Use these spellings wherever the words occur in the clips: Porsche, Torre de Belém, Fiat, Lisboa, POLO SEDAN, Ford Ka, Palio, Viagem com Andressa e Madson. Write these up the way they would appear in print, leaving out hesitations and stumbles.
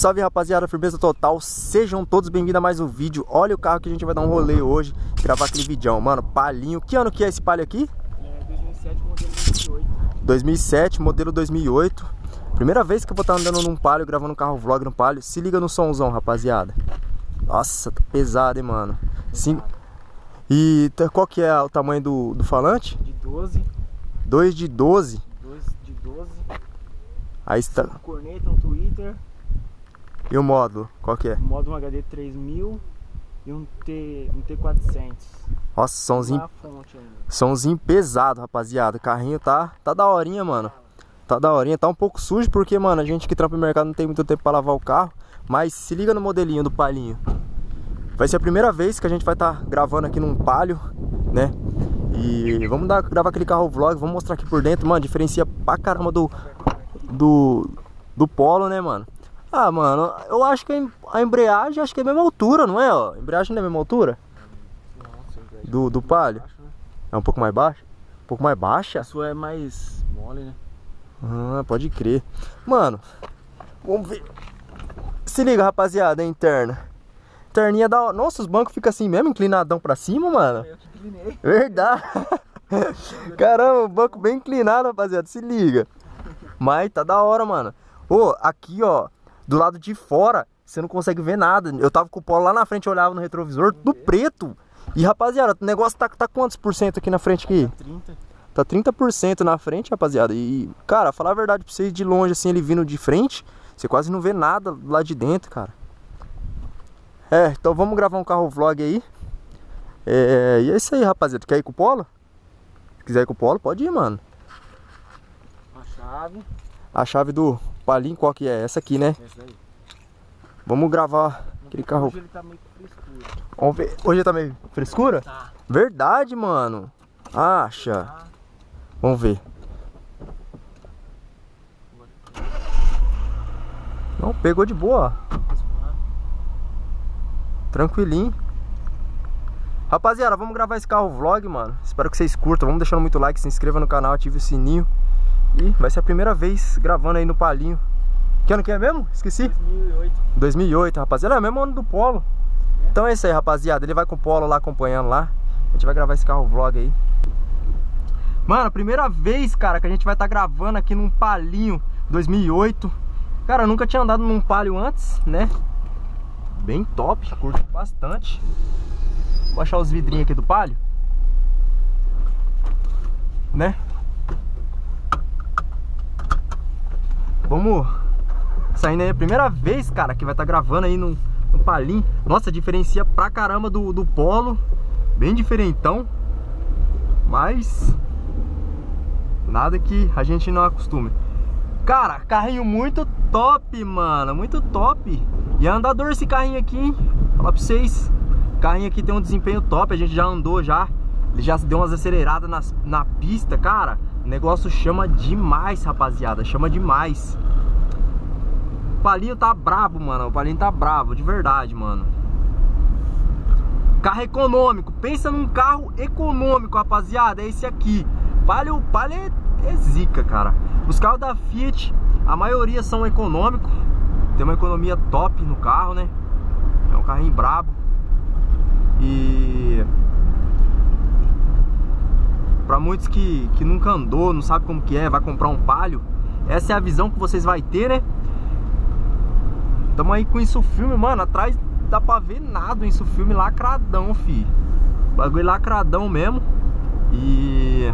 Salve rapaziada, firmeza total, sejam todos bem-vindos a mais um vídeo. Olha o carro que a gente vai dar um rolê hoje, gravar aquele vidão, mano, Palinho. Que ano que é esse Palio aqui? É 2007, modelo 2008. 2007, modelo 2008. Primeira vez que eu vou estar andando num Palio, gravando um carro vlog no Palio. Se liga no somzão, rapaziada. Nossa, tá pesado, hein, mano. Sim. E qual que é o tamanho do falante? De 12. 2 de 12? 2 de 12. Aí está. Um corneta, um Twitter. E o módulo, qual que é? O módulo um HD 3000 e um T400. Nossa, somzinho pesado, rapaziada. O carrinho tá daorinha, mano. Tá daorinha, tá um pouco sujo porque, mano, a gente que trampa no mercado não tem muito tempo pra lavar o carro. Mas se liga no modelinho do Palinho. Vai ser a primeira vez que a gente vai estar gravando aqui num Palio, né? E vamos gravar aquele carro vlog, vamos mostrar aqui por dentro. Mano, diferencia pra caramba do Polo, né, mano? Ah, mano, eu acho que a embreagem acho que é a mesma altura, não é? Ó? A embreagem não é a mesma altura? Não, do Palio? Baixo, né? É um pouco mais baixa? Um pouco mais baixa? A sua é mais mole, né? Ah, pode crer. Mano, vamos ver. Se liga, rapaziada, é interna. Interninha da... Nossa, os bancos ficam assim mesmo, inclinadão pra cima, mano. Eu que inclinei. Verdade. Caramba, o banco bem inclinado, rapaziada, se liga. Mas tá da hora, mano. Ô, aqui, ó. Do lado de fora, você não consegue ver nada. Eu tava com o Polo lá na frente, eu olhava no retrovisor, tudo preto. E rapaziada, o negócio tá quantos por cento aqui na frente aqui? Tá 30%. Tá 30% na frente, rapaziada. E, cara, falar a verdade pra vocês, de longe, assim, ele vindo de frente, você quase não vê nada lá de dentro, cara. É, então vamos gravar um carro vlog aí. E é isso aí, rapaziada. Quer ir com o Polo? Se quiser ir com o Polo, pode ir, mano. A chave. A chave do... Palinho, qual que é? Essa aqui, né? Essa aí. Vamos gravar aquele carro. Hoje ele tá meio frescura. Vamos ver. Hoje ele tá meio frescura? Tá. Verdade, mano. Acha. Vamos ver. Não, pegou de boa. Tranquilinho. Rapaziada, vamos gravar esse carro vlog, mano. Espero que vocês curtam. Vamos deixando muito like, se inscreva no canal, ative o sininho. E vai ser a primeira vez gravando aí no Palinho. Que ano que é mesmo? Esqueci. 2008. 2008, rapaziada. É o mesmo ano do Polo. É. Então é isso aí, rapaziada. Ele vai com o Polo lá, acompanhando lá. A gente vai gravar esse carro vlog aí. Mano, primeira vez, cara, que a gente vai estar gravando aqui num Palinho 2008. Cara, eu nunca tinha andado num Palio antes, né? Bem top, curto bastante. Vou baixar os vidrinhos aqui do Palio. Né? Vamos saindo aí, a primeira vez, cara, que vai estar gravando aí no Palinho. Nossa, diferencia pra caramba do Polo. Bem diferentão. Mas nada que a gente não acostume. Cara, carrinho muito top, mano. Muito top. E é andador esse carrinho aqui, hein? Falar pra vocês. O carrinho aqui tem um desempenho top. A gente já andou já. Ele já deu umas aceleradas na pista, cara. O negócio chama demais, rapaziada. Chama demais. O Palinho tá brabo, mano. O Palinho tá brabo, de verdade, mano. Carro econômico. Pensa num carro econômico, rapaziada. É esse aqui. Palio é zica, cara. Os carros da Fiat, a maioria são econômicos. Tem uma economia top no carro, né? É um carrinho brabo. E... para muitos que nunca andou, não sabe como que é, vai comprar um Palio, essa é a visão que vocês vão ter, né? Tamo aí com o insufilme, mano, atrás dá pra ver nada, o insufilme lacradão, fi. Bagulho lacradão mesmo. E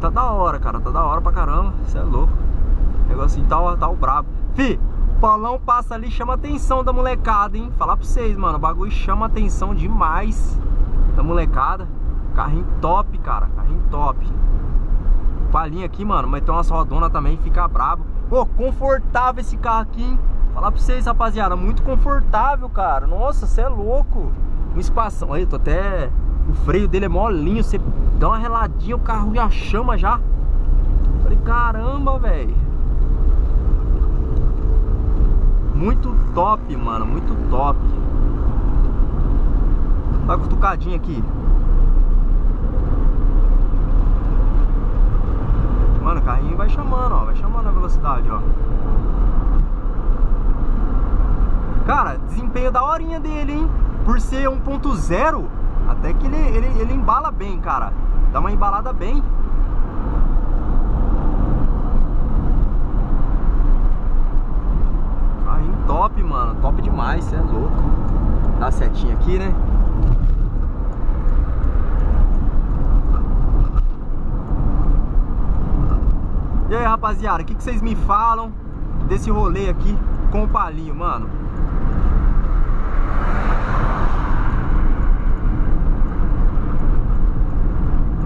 tá da hora, cara, tá da hora pra caramba, você é louco. O negocinho tá o brabo. Fi, o Palão passa ali, chama a atenção da molecada, hein? Falar pra vocês, mano, o bagulho chama a atenção demais da molecada. Carrinho top, cara. Carrinho top. Palinho aqui, mano. Mas tem umas rodonas também. Fica brabo. Pô, confortável esse carro aqui, hein? Falar pra vocês, rapaziada. Muito confortável, cara. Nossa, você é louco. Um espação. Aí, tô até... O freio dele é molinho. Você dá uma reladinha, o carro já chama já. Falei, caramba, velho. Muito top, mano. Muito top. Dá uma cutucadinha aqui. Mano, o carrinho vai chamando, ó. Vai chamando a velocidade, ó. Cara, desempenho da horinha dele, hein? Por ser 1.0, até que ele embala bem, cara. Dá uma embalada bem. Carrinho top, mano. Top demais, cê é louco. Dá a setinha aqui, né? E aí, rapaziada, o que vocês me falam desse rolê aqui com o Palio, mano?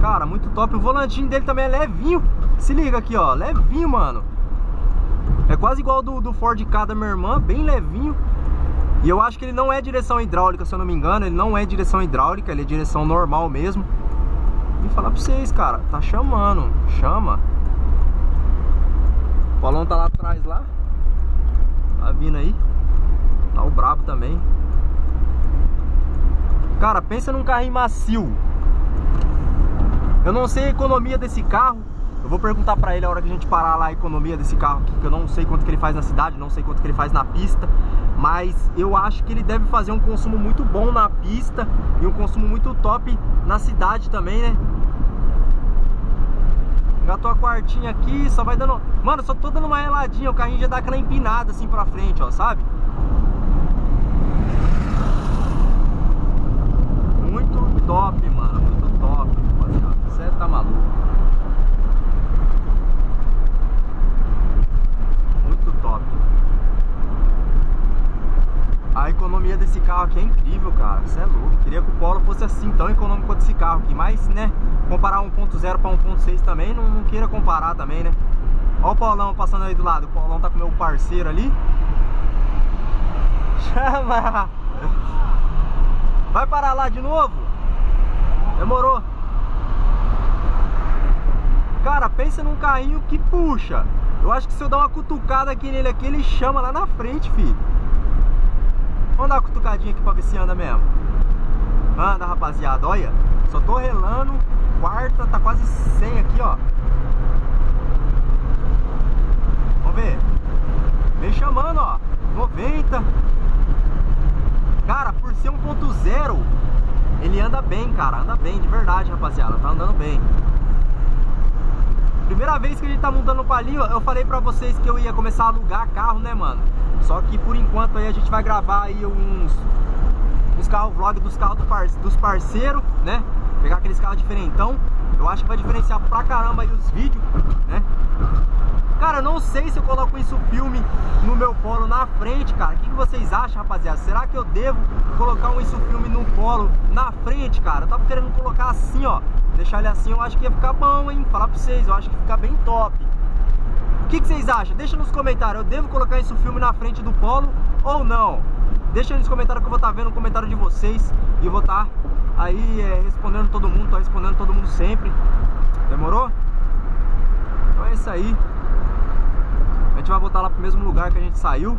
Cara, muito top. O volantinho dele também é levinho. Se liga aqui, ó. Levinho, mano. É quase igual do Ford Ka da minha irmã. Bem levinho. E eu acho que ele não é direção hidráulica, se eu não me engano. Ele não é direção hidráulica. Ele é direção normal mesmo. E falar pra vocês, cara. Tá chamando. Chama. O Paulão tá lá atrás, lá. Tá vindo aí. Tá o brabo também. Cara, pensa num carrinho macio. Eu não sei a economia desse carro. Eu vou perguntar pra ele a hora que a gente parar lá a economia desse carro aqui, que eu não sei quanto que ele faz na cidade, não sei quanto que ele faz na pista. Mas eu acho que ele deve fazer um consumo muito bom na pista e um consumo muito top na cidade também, né? Gatou a quartinha aqui, só vai dando... Mano, só tô dando uma reladinha, o carrinho já dá aquela empinada assim pra frente, ó, sabe? Muito top, mano, muito top, rapaziada. Você tá maluco. Muito top. A economia desse carro aqui é incrível, cara. Você é louco. Queria que o Polo fosse assim, tão econômico quanto esse carro aqui. Mas, né, comparar 1.0 pra 1.6 também, não queira comparar também, né? Ó o Paulão passando aí do lado. O Paulão tá com o meu parceiro ali. Chama! Vai parar lá de novo? Demorou. Cara, pensa num carrinho que puxa. Eu acho que se eu dar uma cutucada aqui nele aqui, ele chama lá na frente, filho. Vamos dar uma cutucadinha aqui pra ver se anda mesmo. Anda, rapaziada, olha. Só tô relando. Quarta, tá quase 100 aqui, ó. Vamos ver. Vem chamando, ó. 90. Cara, por ser 1.0, ele anda bem, cara. Anda bem, de verdade, rapaziada. Tá andando bem. Primeira vez que a gente tá montando o Palio, eu falei pra vocês que eu ia começar a alugar carro, né, mano? Só que por enquanto aí a gente vai gravar aí uns carros vlog dos carros dos parceiros, né? Pegar aqueles carros diferentão. Eu acho que vai diferenciar pra caramba aí os vídeos, né? Cara, eu não sei se eu coloco isso filme no meu Polo na frente, cara. O que vocês acham, rapaziada? Será que eu devo colocar um isso filme no Polo na frente, cara? Eu tava querendo colocar assim, ó. Deixar ele assim, eu acho que ia ficar bom, hein? Falar pra vocês, eu acho que fica bem top. O que vocês acham? Deixa nos comentários. Eu devo colocar isso filme na frente do Polo ou não? Deixa aí nos comentários que eu vou estar vendo o comentário de vocês. E vou estar aí respondendo todo mundo. Tô respondendo todo mundo sempre. Demorou? Então é isso aí. A gente vai voltar lá pro mesmo lugar que a gente saiu.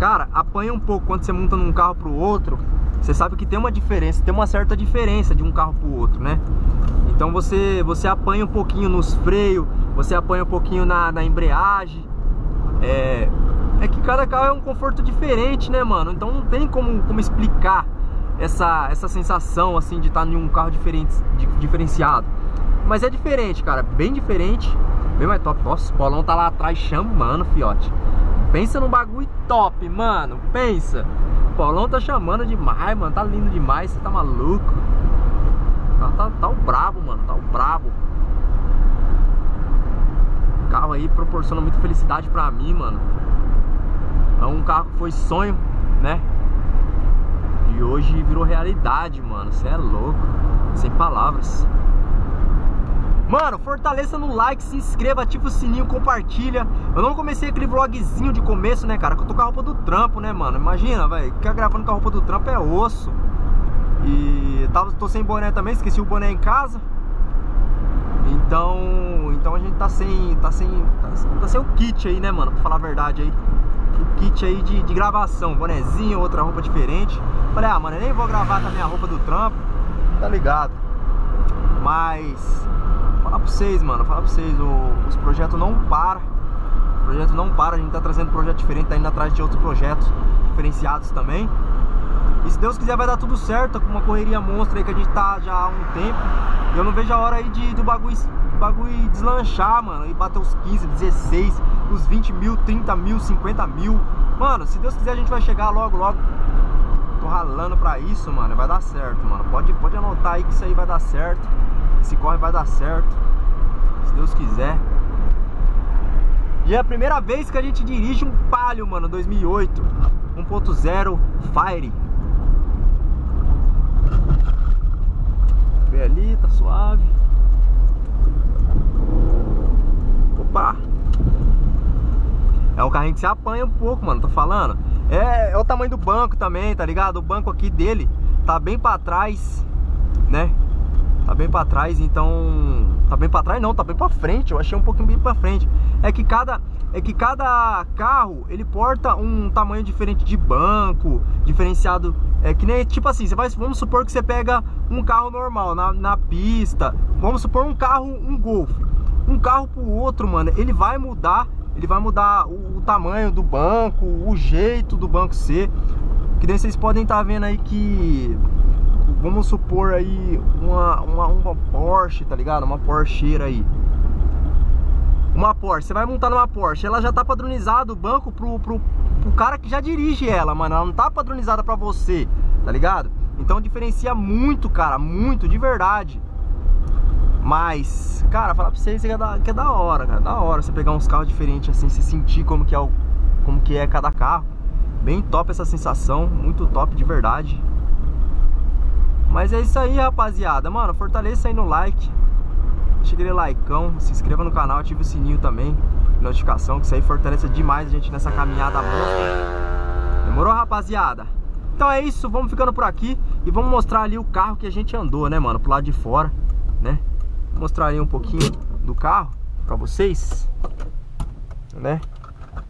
Cara, apanha um pouco quando você monta num carro pro outro. Você sabe que tem uma diferença, tem uma certa diferença de um carro pro outro, né? Então você apanha um pouquinho nos freios, você apanha um pouquinho na embreagem. É que cada carro é um conforto diferente, né, mano? Então não tem como explicar essa sensação, assim, de estar em um carro diferenciado. Mas é diferente, cara, bem diferente. Bem mais top. Nossa, o Paulão tá lá atrás chamando, fiote. Pensa num bagulho top, mano. Pensa. O Paulão tá chamando demais, mano. Tá lindo demais, você tá maluco. Tá o brabo, mano. Tá o brabo. O carro aí proporciona muita felicidade pra mim, mano. É um carro que foi sonho, né? E hoje virou realidade, mano. Você é louco. Sem palavras. Mano, fortaleça no like, se inscreva, ativa o sininho, compartilha. Eu não comecei aquele vlogzinho de começo, né, cara? Que eu tô com a roupa do trampo, né, mano? Imagina, velho, ficar gravando com a roupa do trampo é osso. E tô sem boné também, esqueci o boné em casa. Então a gente tá sem o kit aí, né, mano? Pra falar a verdade aí. O kit aí de gravação, bonezinho, outra roupa diferente. Falei, ah, mano, eu nem vou gravar também a roupa do trampo. Tá ligado? Mas... falar pra vocês, mano, os projetos não param. O projeto não para, a gente tá trazendo projeto diferente, tá indo atrás de outros projetos diferenciados também. E se Deus quiser vai dar tudo certo, com uma correria monstra aí que a gente tá já há um tempo. E eu não vejo a hora aí do bagulho deslanchar, mano, e bater os 15, 16, os 20 mil, 30 mil, 50 mil. Mano, se Deus quiser a gente vai chegar logo, logo. Tô ralando pra isso, mano, vai dar certo, mano. Pode anotar aí que isso aí vai dar certo. Esse corre vai dar certo, se Deus quiser. E é a primeira vez que a gente dirige um Palio, mano, 2008 1.0 Fire. Vê ali, tá suave. Opa! É um carrinho que se apanha um pouco, mano, tô falando. É o tamanho do banco também, tá ligado? O banco aqui dele tá bem pra trás, né? Tá bem pra trás, então... Tá bem pra trás não, tá bem pra frente. Eu achei um pouquinho bem pra frente. É que cada carro, ele porta um tamanho diferente de banco, diferenciado. É que nem, tipo assim, você vai, vamos supor que você pega um carro normal na pista. Vamos supor um carro, um Golf. Um carro pro outro, mano, ele vai mudar o tamanho do banco, o jeito do banco ser. Que nem vocês podem estar vendo aí que... Vamos supor aí uma Porsche, tá ligado? Uma Porscheira aí. Uma Porsche, você vai montar numa Porsche. Ela já tá padronizada o banco pro cara que já dirige ela, mano. Ela não tá padronizada pra você, tá ligado? Então diferencia muito, cara. Muito, de verdade. Mas, cara, falar pra vocês que é da hora, cara. Da hora você pegar uns carros diferentes assim. Você sentir como que é cada carro. Bem top essa sensação. Muito top, de verdade. Mas é isso aí, rapaziada. Mano, fortaleça aí no like. Deixa aquele likeão, se inscreva no canal, ative o sininho também, notificação, que isso aí fortalece demais a gente nessa caminhada boa. Demorou, rapaziada? Então é isso, vamos ficando por aqui. E vamos mostrar ali o carro que a gente andou, né, mano? Pro lado de fora, né? Vou mostrar ali um pouquinho do carro pra vocês, né?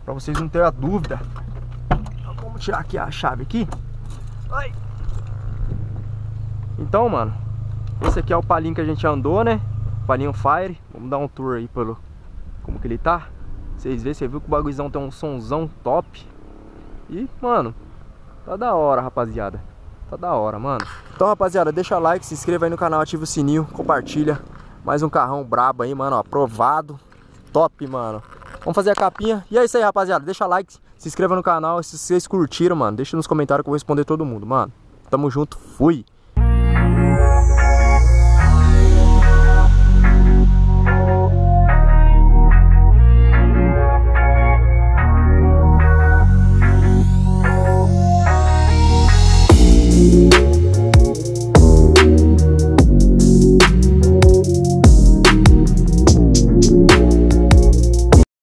Pra vocês não terem a dúvida. Então, vamos tirar aqui a chave aqui. Ai! Então, mano, esse aqui é o palinho que a gente andou, né? Palinho Fire. Vamos dar um tour aí pelo como que ele tá. Vocês vê, você viu que o bagulhozão tem um sonzão top. E, mano, tá da hora, rapaziada. Tá da hora, mano. Então, rapaziada, deixa like, se inscreva aí no canal, ativa o sininho, compartilha. Mais um carrão brabo aí, mano, ó, aprovado. Top, mano. Vamos fazer a capinha. E é isso aí, rapaziada. Deixa like, se inscreva no canal. Se vocês curtiram, mano, deixa nos comentários que eu vou responder todo mundo, mano. Tamo junto, fui!